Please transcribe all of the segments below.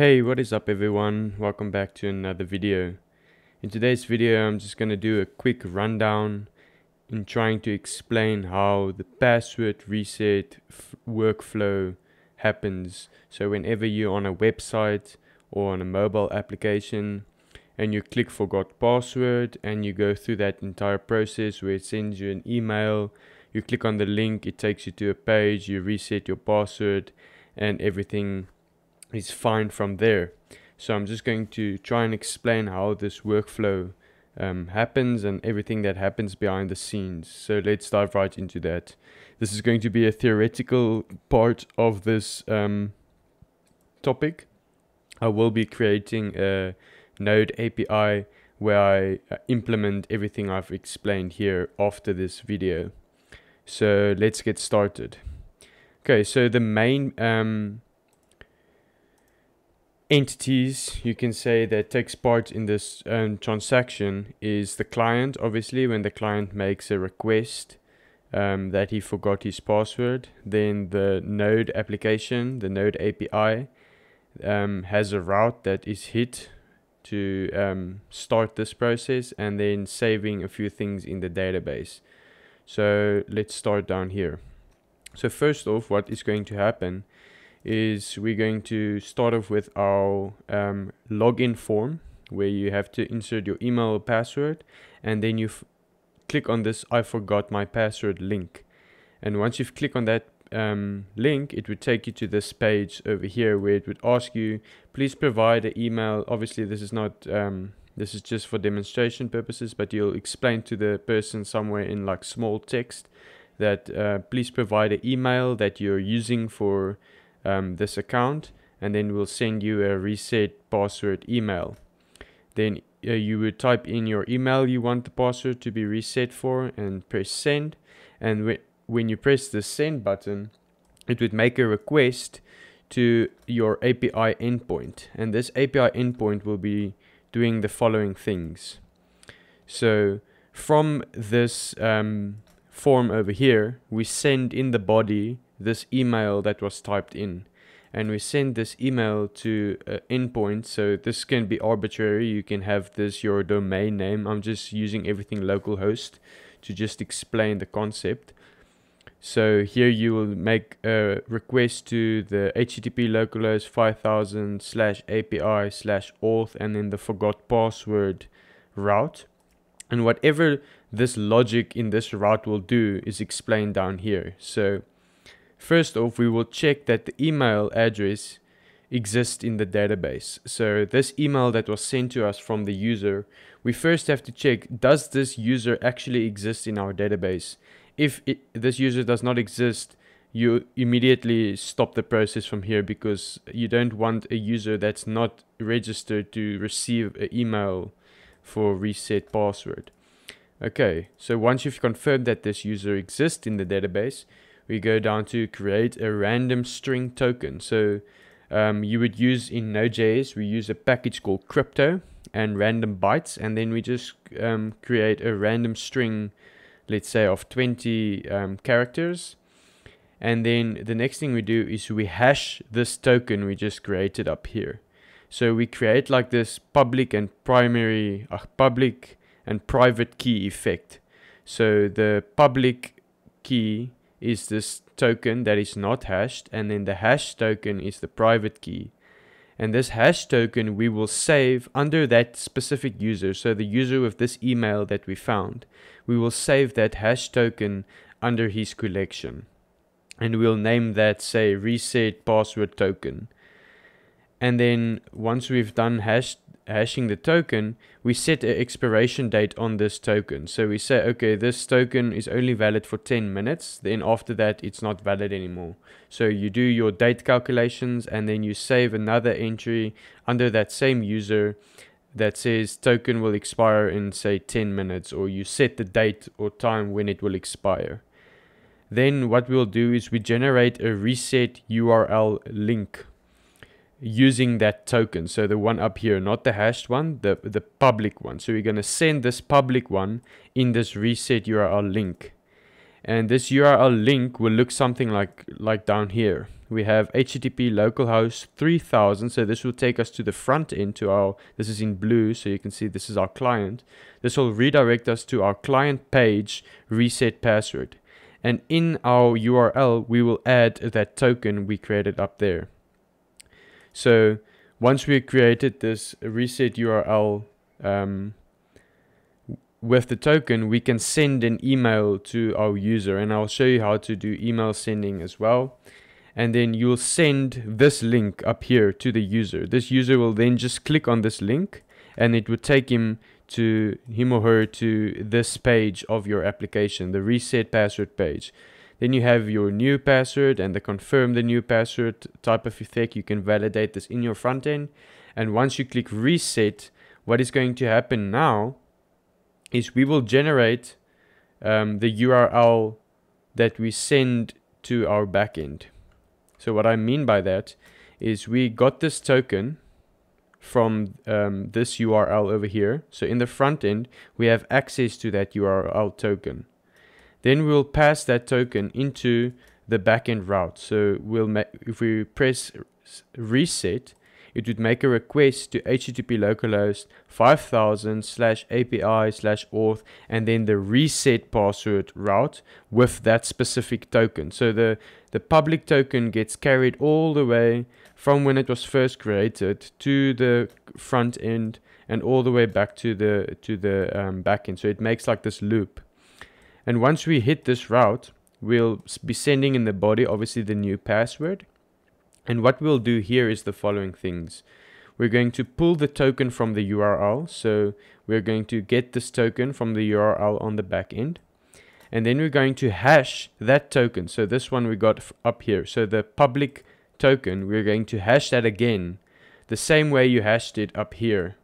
Hey, what is up everyone? Welcome back to another video. In today's video, I'm just going to do a quick rundown in trying to explain how the password reset workflow happens. So whenever you're on a website or on a mobile application and you click forgot password and you go through that entire process where it sends you an email, you click on the link, it takes you to a page, you reset your password and everything is fine from there. So I'm just going to try and explain how this workflow happens and everything that happens behind the scenes. So let's dive right into that. This is going to be a theoretical part of this topic. I will be creating a Node API where I implement everything I've explained here after this video. So let's get started. Okay, so the main entities, you can say, that takes part in this transaction is the client. Obviously, when the client makes a request that he forgot his password, then the Node application, the Node API, has a route that is hit to start this process and then saving a few things in the database. So let's start down here. So first off, what is going to happen is we're going to start off with our login form where you have to insert your email or password, and then you click on this I forgot my password link. And once you've clicked on that link, it would take you to this page over here where it would ask you, please provide an email. Obviously this is not this is just for demonstration purposes, but you'll explain to the person somewhere in like small text that please provide an email that you're using for this account, and then we'll send you a reset password email. Then you would type in your email you want the password to be reset for and press send. And when you press the send button, it would make a request to your API endpoint, and this API endpoint will be doing the following things. So from this form over here, we send in the body this email that was typed in, and we send this email to endpoint. So this can be arbitrary. You can have this your domain name. I'm just using everything localhost to just explain the concept. So here you will make a request to the HTTP localhost 5000/api/auth and then the forgot password route. And whatever this logic in this route will do is explained down here. So first off, we will check that the email address exists in the database. So this email that was sent to us from the user, we first have to check, does this user actually exist in our database? If this user does not exist, you immediately stop the process from here, because you don't want a user that's not registered to receive an email for reset password. Okay, so once you've confirmed that this user exists in the database, we go down to create a random string token. So you would use in Node.js, we use a package called crypto and random bytes, and then we just create a random string, let's say of 20 characters. And then the next thing we do is we hash this token we just created up here. So we create like this public and private key effect. So the public key is this token that is not hashed, and then the hash token is the private key. And this hash token we will save under that specific user. So the user with this email that we found, we will save that hash token under his collection, and we'll name that, say, reset password token. And then once we've done hashing the token, we set an expiration date on this token. So we say, okay, this token is only valid for 10 minutes. Then after that, it's not valid anymore. So you do your date calculations, and then you save another entry under that same user that says token will expire in, say, 10 minutes, or you set the date or time when it will expire. Then what we'll do is we generate a reset URL link using that token. So the one up here, not the hashed one, the public one. So we're going to send this public one in this reset URL link, and this URL link will look something like down here. we have HTTP localhost 3000. So this will take us to the front end to our, this is in blue, so you can see this is our client. This will redirect us to our client page, reset password. And in our URL, we will add that token we created up there. So once we created this reset URL with the token, we can send an email to our user, and I'll show you how to do email sending as well. And then you'll send this link up here to the user. This user will then just click on this link, and it would take him or her to this page of your application, the reset password page. Then you have your new password and the confirm the new password type of effect. You can validate this in your front end. And once you click reset, what is going to happen now is we will generate the URL that we send to our backend. So what I mean by that is we got this token from this URL over here. So in the front end, we have access to that URL token. Then we'll pass that token into the backend route. So if we press reset, it would make a request to HTTP localhost 5000/API/auth, and then the reset password route with that specific token. So the public token gets carried all the way from when it was first created to the front end and all the way back to the back end. So it makes like this loop. And once we hit this route, we'll be sending in the body, obviously, the new password. And what we'll do here is the following things. We're going to pull the token from the URL. So we're going to get this token from the URL on the back end. And then we're going to hash that token. So this one we got up here. So the public token, we're going to hash that again, the same way you hashed it up here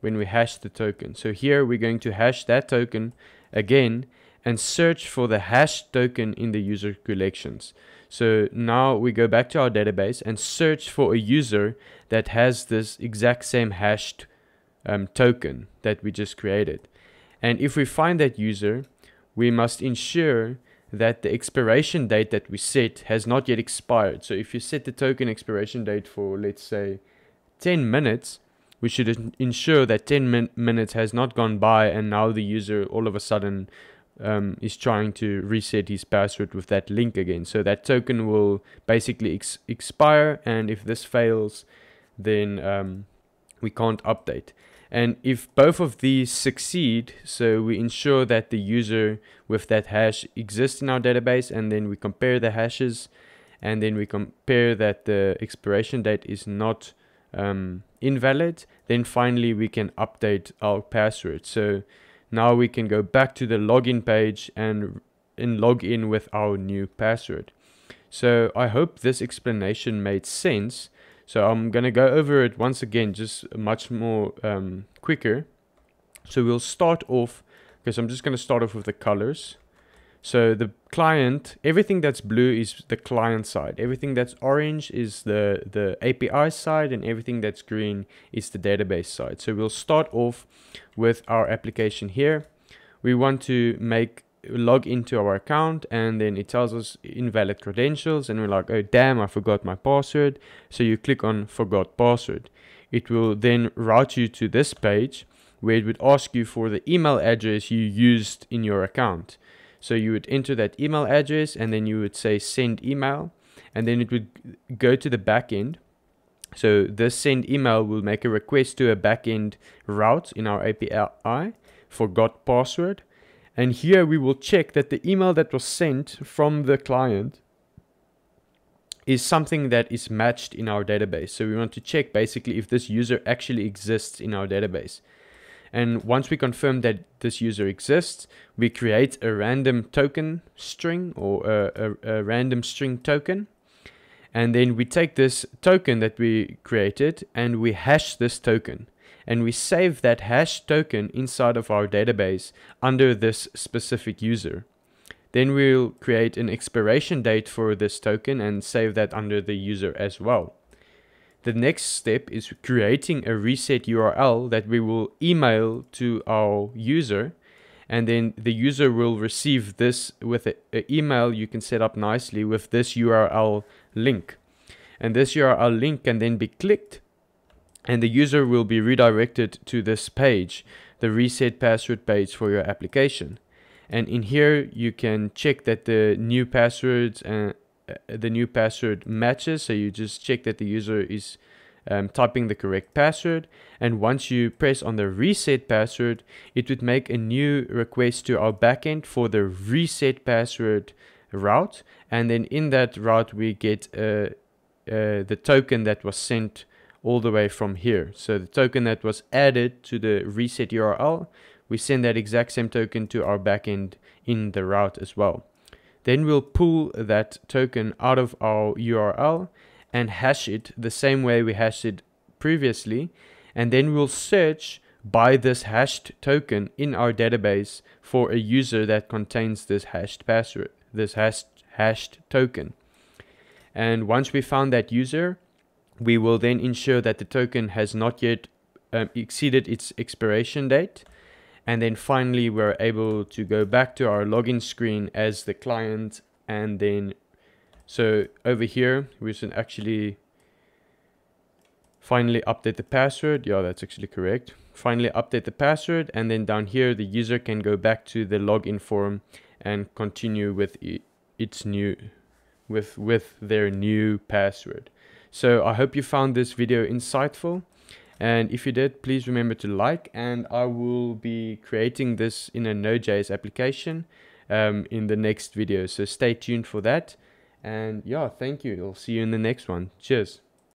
when we hashed the token. So here we're going to hash that token again and search for the hashed token in the user collections. So now we go back to our database and search for a user that has this exact same hashed token that we just created. And if we find that user, we must ensure that the expiration date that we set has not yet expired. So if you set the token expiration date for, let's say, 10 minutes, we should ensure that 10 minutes has not gone by and now the user all of a sudden is trying to reset his password with that link again. So that token will basically expire, and if this fails, then we can't update. And if both of these succeed, so we ensure that the user with that hash exists in our database, and then we compare the hashes, and then we compare that the expiration date is not invalid, then finally we can update our password. So now we can go back to the login page and log in with our new password. So I hope this explanation made sense. So I'm going to go over it once again, just much more quicker. So we'll start off, because I'm just going to start off with the colors. So the client, everything that's blue is the client side. Everything that's orange is the API side, and everything that's green is the database side. So we'll start off with our application here. We want to log into our account, and then it tells us invalid credentials, and we're like, oh damn, I forgot my password. So you click on forgot password. It will then route you to this page where it would ask you for the email address you used in your account. So you would enter that email address, and then you would say send email, and then it would go to the back end. So this send email will make a request to a back end route in our API, forgot password. And here we will check that the email that was sent from the client is something that is matched in our database. So we want to check basically if this user actually exists in our database. And once we confirm that this user exists, we create a random token string, or a random string token. And then we take this token that we created and we hash this token. And we save that hashed token inside of our database under this specific user. Then we'll create an expiration date for this token and save that under the user as well. The next step is creating a reset URL that we will email to our user, and then the user will receive this with an email you can set up nicely with this URL link. And this URL link can then be clicked and the user will be redirected to this page, the reset password page for your application. And in here you can check that the new passwords and the new password matches, so you just check that the user is typing the correct password. And once you press on the reset password, it would make a new request to our backend for the reset password route, and then in that route we get the token that was sent all the way from here. So the token that was added to the reset URL, we send that exact same token to our backend in the route as well. Then we'll pull that token out of our URL and hash it the same way we hashed it previously, and then we'll search by this hashed token in our database for a user that contains this hashed password, this hashed token. And once we found that user, we will then ensure that the token has not yet exceeded its expiration date. And then finally, we're able to go back to our login screen as the client. And then, so over here, we should actually finally update the password. Yeah, that's actually correct. Finally update the password. And then down here, the user can go back to the login form and continue with its new with their new password. So I hope you found this video insightful. And if you did, please remember to like, and I will be creating this in a Node.js application in the next video. So stay tuned for that. And yeah, thank you. I'll see you in the next one. Cheers.